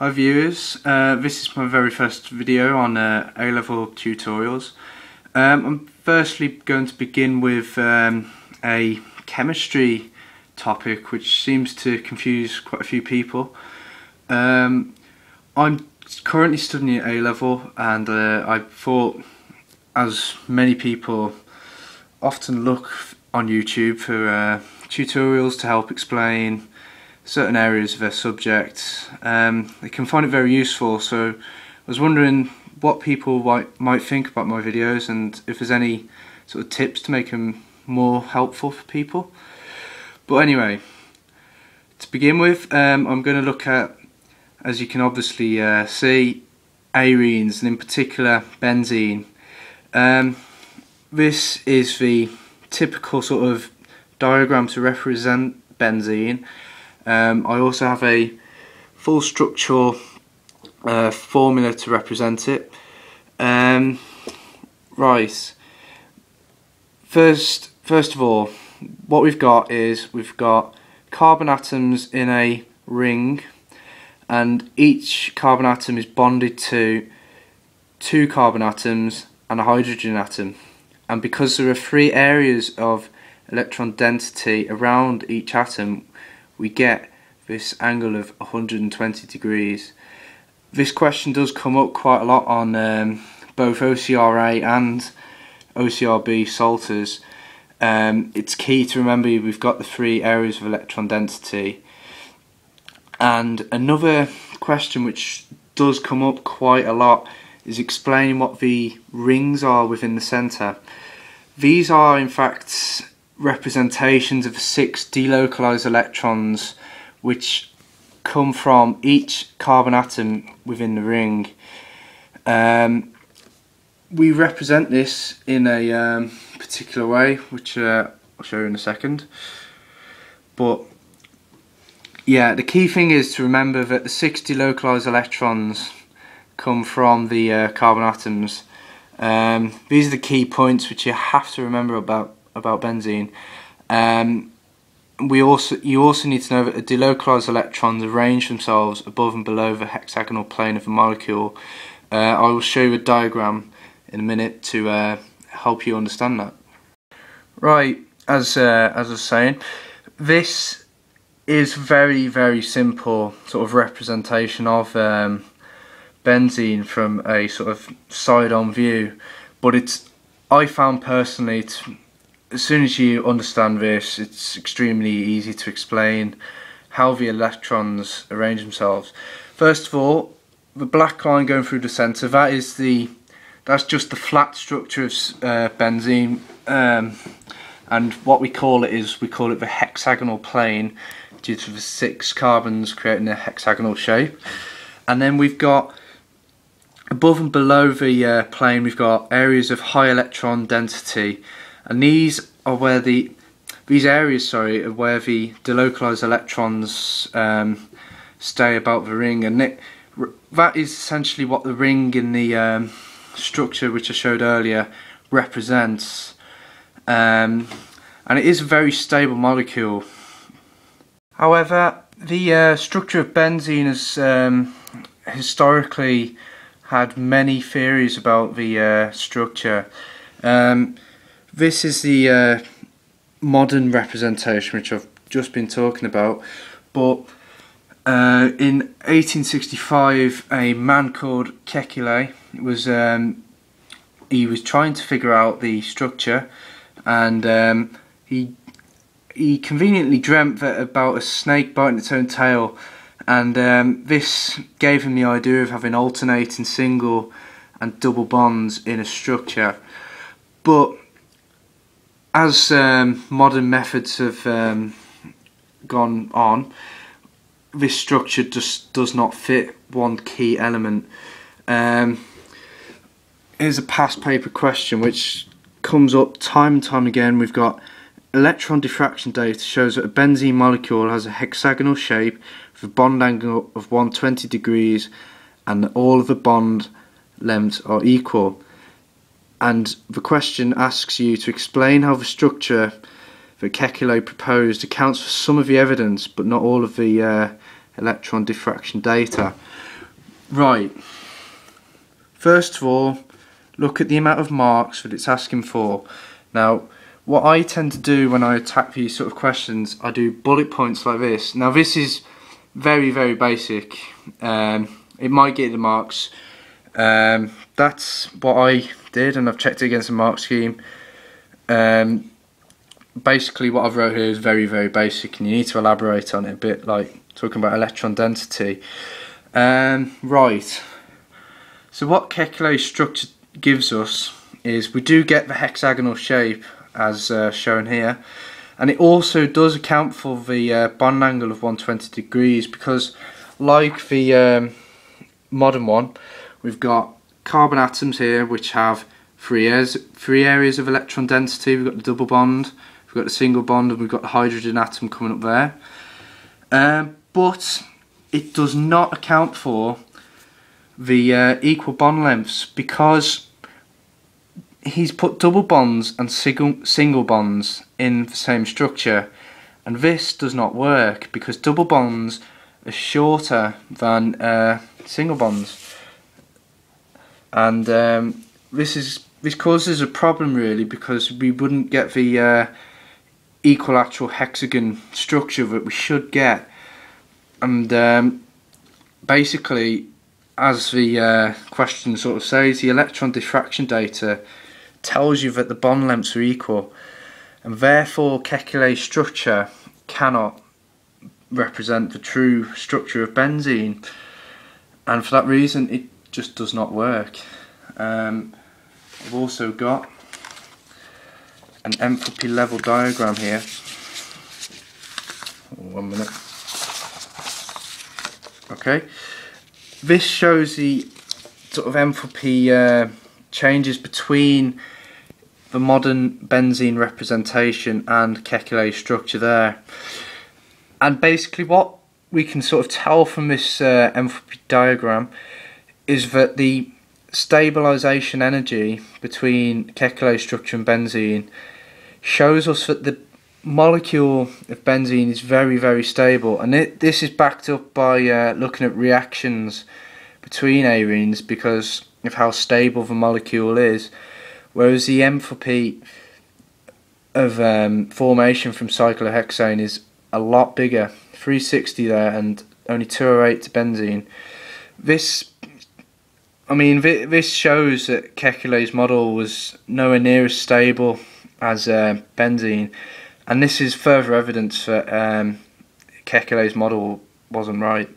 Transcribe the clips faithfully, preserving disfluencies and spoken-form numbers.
Hi viewers, uh, this is my very first video on uh, A-level tutorials. Um, I'm firstly going to begin with um, a chemistry topic which seems to confuse quite a few people. Um, I'm currently studying at A-level and uh, I thought, as many people often look on YouTube for uh, tutorials to help explain certain areas of their subject, um, they can find it very useful. So I was wondering what people might, might think about my videos and if there's any sort of tips to make them more helpful for people. But anyway, to begin with, um, I'm going to look at, as you can obviously uh, see, arenes and in particular benzene. Um, this is the typical sort of diagram to represent benzene. Um, I also have a full structural uh, formula to represent it. Um, right, first, first of all, what we've got is we've got carbon atoms in a ring, and each carbon atom is bonded to two carbon atoms and a hydrogen atom. And because there are three areas of electron density around each atom, we get this angle of one hundred twenty degrees. This question does come up quite a lot on um, both O C R A and O C R B Salters. Um, it's key to remember we've got the three areas of electron density. And another question which does come up quite a lot is explaining what the rings are within the centre. These are in fact representations of six delocalized electrons which come from each carbon atom within the ring. Um, we represent this in a um, particular way which uh, I'll show you in a second, but yeah, the key thing is to remember that the six delocalized electrons come from the uh, carbon atoms. Um, these are the key points which you have to remember about about benzene. Um, we also you also need to know that the delocalized electrons arrange themselves above and below the hexagonal plane of the molecule. Uh, I will show you a diagram in a minute to uh, help you understand that. Right, as uh, as I was saying, this is very very simple sort of representation of um, benzene from a sort of side-on view, but it's I found personally to, as soon as you understand this, it's extremely easy to explain how the electrons arrange themselves. First of all, the black line going through the centre, that is the that's just the flat structure of uh, benzene, um, and what we call it is we call it the hexagonal plane due to the six carbons creating a hexagonal shape. And then we've got above and below the uh, plane, we've got areas of high electron density. And these are where the these areas, sorry, are where the delocalized electrons um, stay about the ring, and it, that is essentially what the ring in the um, structure which I showed earlier represents. Um, and it is a very stable molecule. However, the uh, structure of benzene has um, historically had many theories about the uh, structure. Um, This is the uh, modern representation which I've just been talking about, but uh, in eighteen sixty-five a man called Kekulé was um, he was trying to figure out the structure, and um, he he conveniently dreamt that about a snake biting its own tail, and um, this gave him the idea of having alternating single and double bonds in a structure. But as um, modern methods have um, gone on, this structure just does not fit one key element. Um, here's a past paper question which comes up time and time again. We've got electron diffraction data shows that a benzene molecule has a hexagonal shape with a bond angle of one hundred twenty degrees and that all of the bond lengths are equal. And the question asks you to explain how the structure that Kekulé proposed accounts for some of the evidence but not all of the uh, electron diffraction data. Right, first of all, look at the amount of marks that it's asking for. Now, what I tend to do when I attack these sort of questions, I do bullet points like this. Now, this is very, very basic. Um, it might get the marks. Um, that's what I did, and I've checked it against the mark scheme. Um, basically, what I've wrote here is very, very basic, and you need to elaborate on it a bit, like talking about electron density. Um, right, so what Kekulé's structure gives us is we do get the hexagonal shape as uh, shown here, and it also does account for the uh, bond angle of one hundred twenty degrees, because like the um, modern one, we've got carbon atoms here which have three areas, three areas of electron density. We've got the double bond, we've got the single bond, and we've got the hydrogen atom coming up there. Um, but it does not account for the uh, equal bond lengths, because he's put double bonds and single, single bonds in the same structure, and this does not work because double bonds are shorter than uh, single bonds, and um, this is this causes a problem really, because we wouldn't get the uh, equilateral hexagon structure that we should get. And um, basically, as the uh, question sort of says, the electron diffraction data tells you that the bond lengths are equal, and therefore Kekulé's structure cannot represent the true structure of benzene, and for that reason it just does not work. Um, I've also got an enthalpy level diagram here. One minute. Okay, this shows the sort of enthalpy uh, changes between the modern benzene representation and Kekulé's structure there. And basically what we can sort of tell from this uh, enthalpy diagram is that the stabilisation energy between Kekulé's structure and benzene shows us that the molecule of benzene is very, very stable, and it, this is backed up by uh, looking at reactions between arenes because of how stable the molecule is, whereas the enthalpy of um, formation from cyclohexane is a lot bigger, three sixty there and only two oh eight to benzene. This, I mean, this shows that Kekulé's model was nowhere near as stable as uh, benzene. And this is further evidence that um, Kekulé's model wasn't right.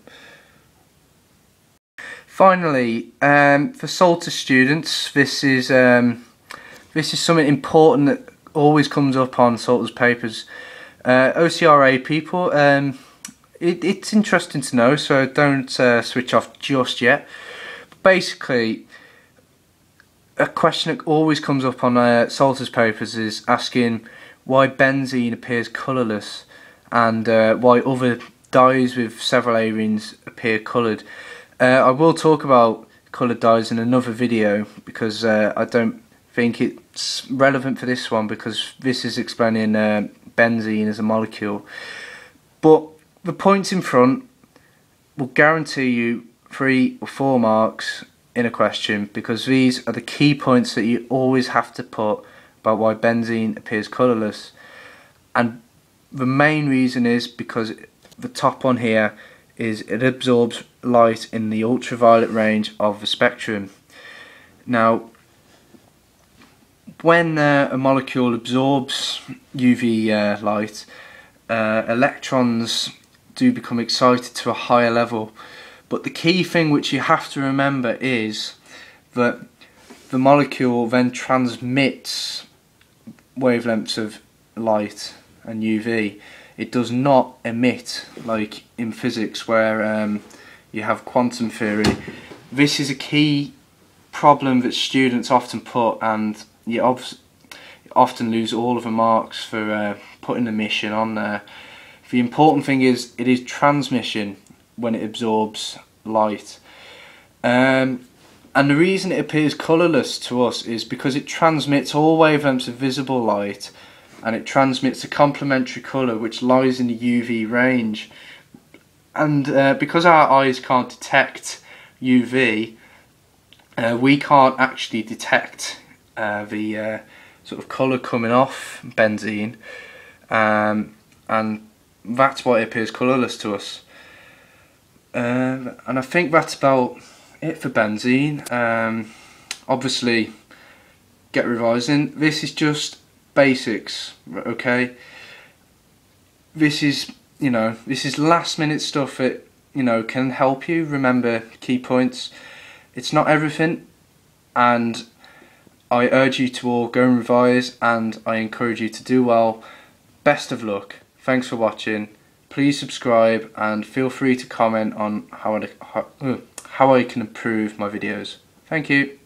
Finally, um, for Salters students, this is um, this is something important that always comes up on Salters papers. Uh, O C R A people, um, it, it's interesting to know, so don't uh, switch off just yet. But basically, a question that always comes up on uh, Salters papers is asking why benzene appears colourless, and uh, why other dyes with several arenes appear coloured. Uh, I will talk about coloured dyes in another video, because uh, I don't think it's relevant for this one, because this is explaining uh, benzene as a molecule. But the points in front will guarantee you three or four marks in a question, because these are the key points that you always have to put about why benzene appears colourless. And the main reason is because the top one here is it absorbs light in the ultraviolet range of the spectrum. Now, when uh, a molecule absorbs U V uh, light, uh, electrons do become excited to a higher level. But the key thing which you have to remember is that the molecule then transmits wavelengths of light and U V. It does not emit, like in physics where um, you have quantum theory. This is a key problem that students often put, and you obf often lose all of the marks for uh, putting emission on there. The important thing is it is transmission when it absorbs light. Um, And the reason it appears colourless to us is because it transmits all wavelengths of visible light, and it transmits a complementary colour which lies in the U V range. And uh, because our eyes can't detect U V, uh, we can't actually detect uh, the uh, sort of colour coming off benzene, um, and that's why it appears colourless to us. Um, and I think that's about it for benzene. Um, obviously, get revising. This is just basics, okay? This is, you know, this is last minute stuff that, you know, can help you remember key points. It's not everything, and I urge you to all go and revise, and I encourage you to do well. Best of luck. Thanks for watching. Please subscribe and feel free to comment on how I, how, how I can improve my videos. Thank you.